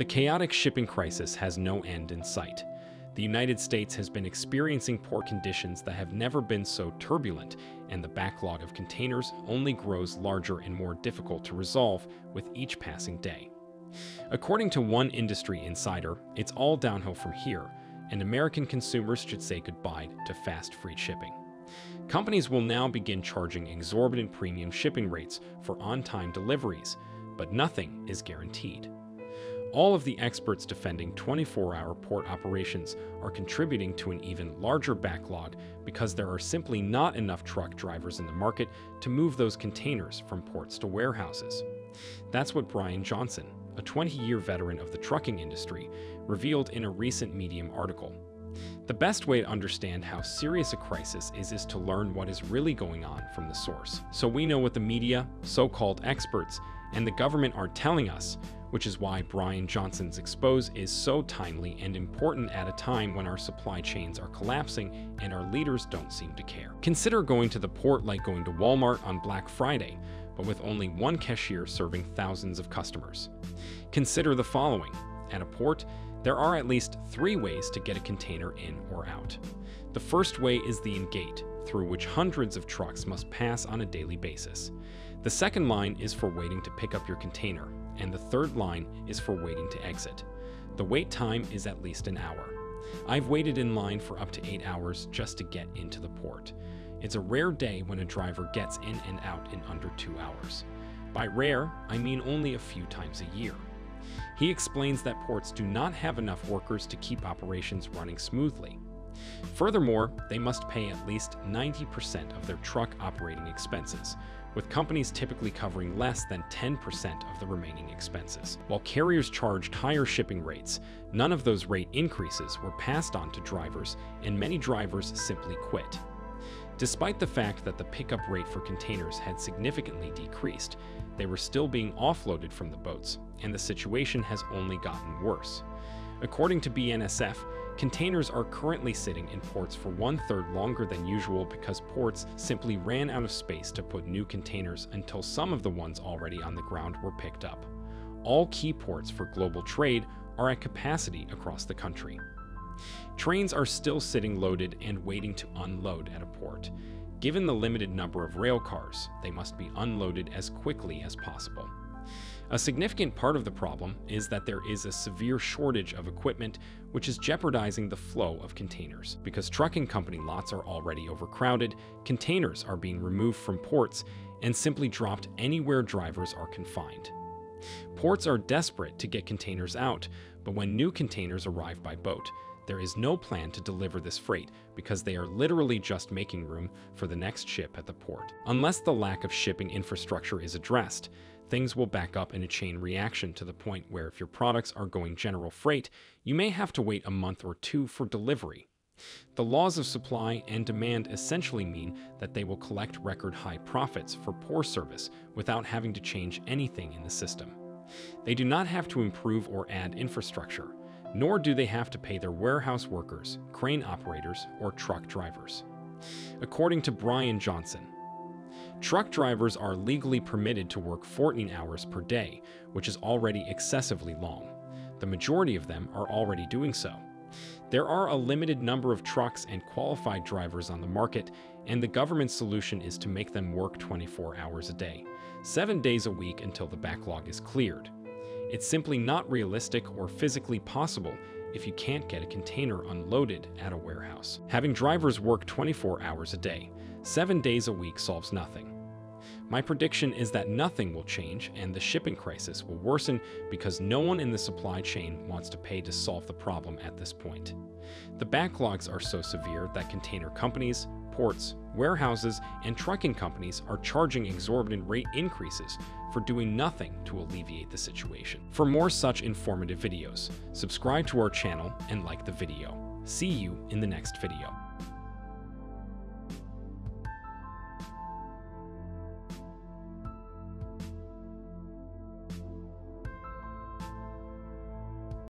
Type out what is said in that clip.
The chaotic shipping crisis has no end in sight. The United States has been experiencing port conditions that have never been so turbulent, and the backlog of containers only grows larger and more difficult to resolve with each passing day. According to one industry insider, it's all downhill from here, and American consumers should say goodbye to fast, free shipping. Companies will now begin charging exorbitant premium shipping rates for on-time deliveries, but nothing is guaranteed. All of the experts defending 24-hour port operations are contributing to an even larger backlog because there are simply not enough truck drivers in the market to move those containers from ports to warehouses. That's what Brian Johnson, a 20-year veteran of the trucking industry, revealed in a recent Medium article. The best way to understand how serious a crisis is to learn what is really going on from the source. So we know what the media, so-called experts, and the government are telling us, which is why Brian Johnson's expose is so timely and important at a time when our supply chains are collapsing and our leaders don't seem to care. Consider going to the port like going to Walmart on Black Friday, but with only one cashier serving thousands of customers. Consider the following. At a port, there are at least 3 ways to get a container in or out. The first way is the in-gate, through which hundreds of trucks must pass on a daily basis. The second line is for waiting to pick up your container, and the third line is for waiting to exit. The wait time is at least an hour. I've waited in line for up to 8 hours just to get into the port. It's a rare day when a driver gets in and out in under 2 hours. By rare, I mean only a few times a year. He explains that ports do not have enough workers to keep operations running smoothly. Furthermore, they must pay at least 90% of their truck operating expenses, with companies typically covering less than 10% of the remaining expenses. While carriers charged higher shipping rates, none of those rate increases were passed on to drivers, and many drivers simply quit. Despite the fact that the pickup rate for containers had significantly decreased, they were still being offloaded from the boats, and the situation has only gotten worse. According to BNSF, containers are currently sitting in ports for 1/3 longer than usual because ports simply ran out of space to put new containers until some of the ones already on the ground were picked up. All key ports for global trade are at capacity across the country. Trains are still sitting loaded and waiting to unload at a port. Given the limited number of rail cars, they must be unloaded as quickly as possible. A significant part of the problem is that there is a severe shortage of equipment, which is jeopardizing the flow of containers. Because trucking company lots are already overcrowded, containers are being removed from ports and simply dropped anywhere drivers are confined. Ports are desperate to get containers out, but when new containers arrive by boat, there is no plan to deliver this freight because they are literally just making room for the next ship at the port. Unless the lack of shipping infrastructure is addressed, things will back up in a chain reaction to the point where if your products are going general freight, you may have to wait a month or 2 for delivery. The laws of supply and demand essentially mean that they will collect record-high profits for poor service without having to change anything in the system. They do not have to improve or add infrastructure, nor do they have to pay their warehouse workers, crane operators, or truck drivers. According to Brian Johnson, truck drivers are legally permitted to work 14 hours per day, which is already excessively long. The majority of them are already doing so. There are a limited number of trucks and qualified drivers on the market, and the government's solution is to make them work 24 hours a day, 7 days a week until the backlog is cleared. It's simply not realistic or physically possible if you can't get a container unloaded at a warehouse. Having drivers work 24 hours a day, 7 days a week solves nothing. My prediction is that nothing will change and the shipping crisis will worsen because no one in the supply chain wants to pay to solve the problem at this point. The backlogs are so severe that container companies, ports, warehouses, and trucking companies are charging exorbitant rate increases for doing nothing to alleviate the situation. For more such informative videos, subscribe to our channel and like the video. See you in the next video.